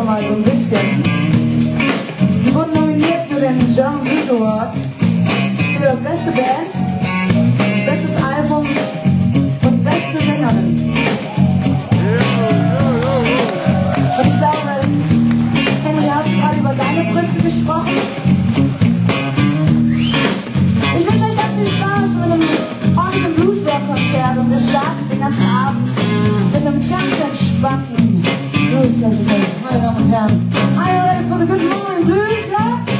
mal so ein bisschen. Die wurden nominiert für den German Music Award für beste Band, bestes Album und beste Sängerin. Und ich glaube, Henry, hast du gerade über deine Brüste gesprochen? Ich wünsche euch ganz viel Spaß mit einem ordentlichen Blues-Rock-Konzert und wir starten den ganzen Abend mit einem ganz entspannten Blues-Konzert. Meine Damen und Herren, are you ready for the good morning blues, love?